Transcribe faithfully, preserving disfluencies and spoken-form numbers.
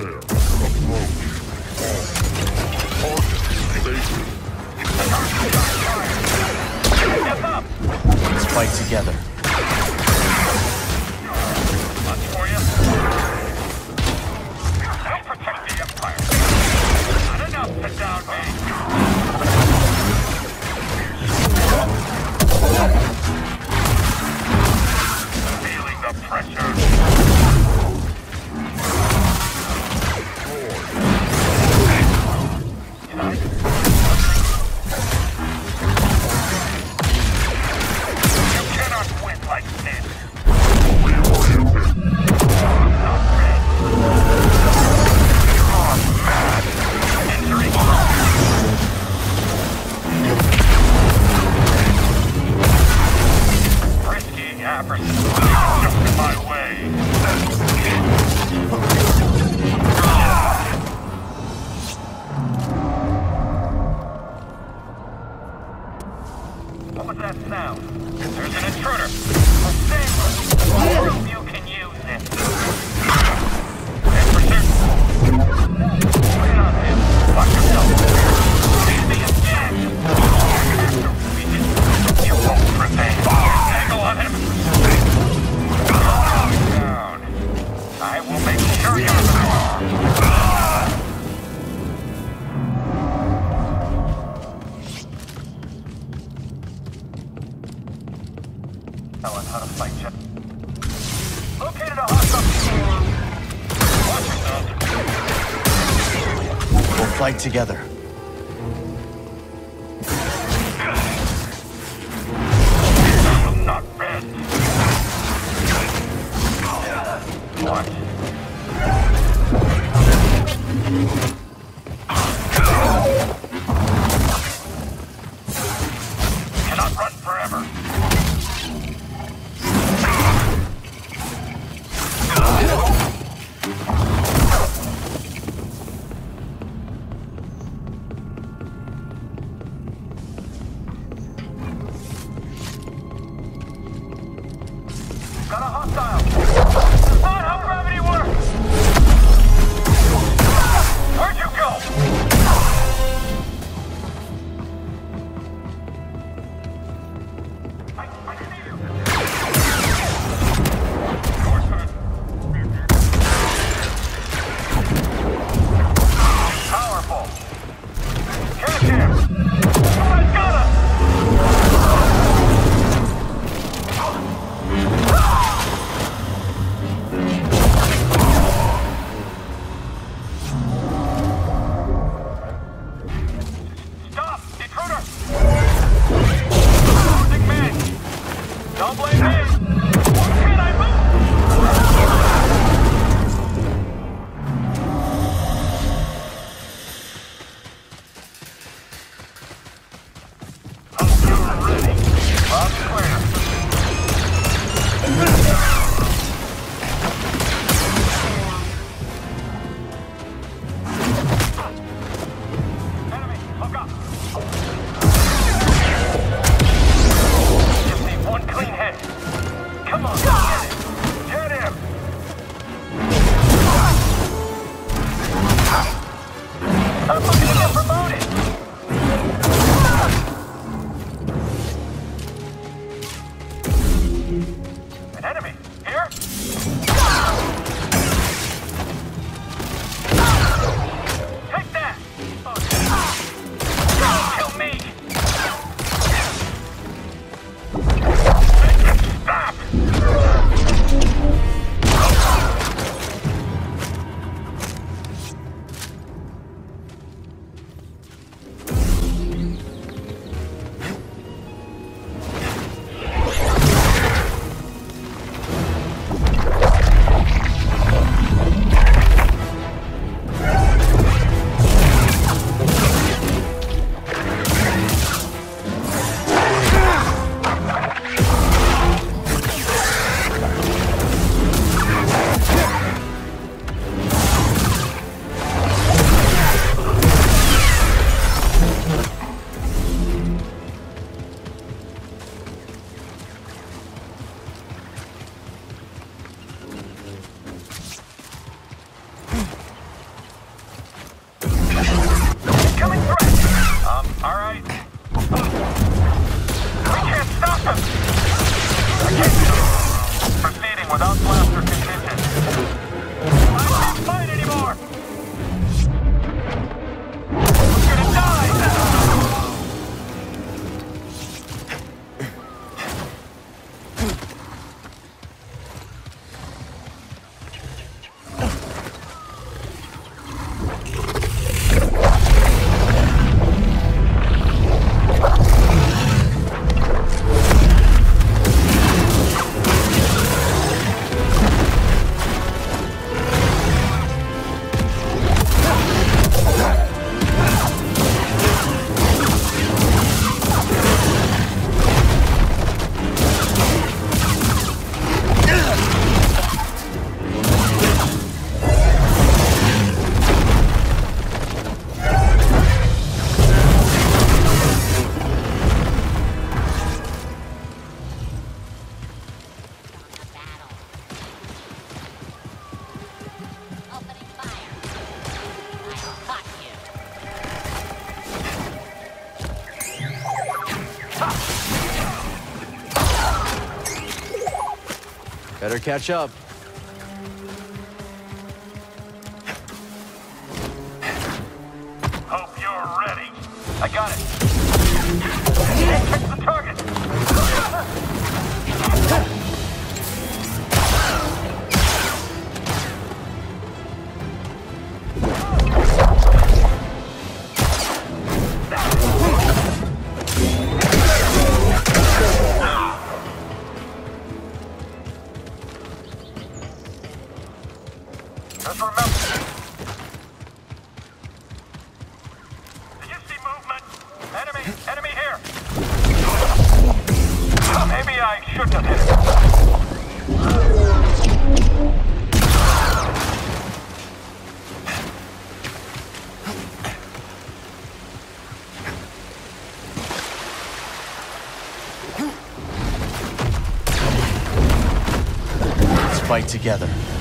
Prepare. Approach. Station. Let's fight together. Fight together. I will not bend. What? Cannot run forever. Hostile! That's not how gravity works! Urgent! Better catch up. Hope you're ready. I got it. Can't catch the target. Just remember. Do you see movement? Enemy, enemy here. Maybe I shouldn't have hit it. Let's fight together.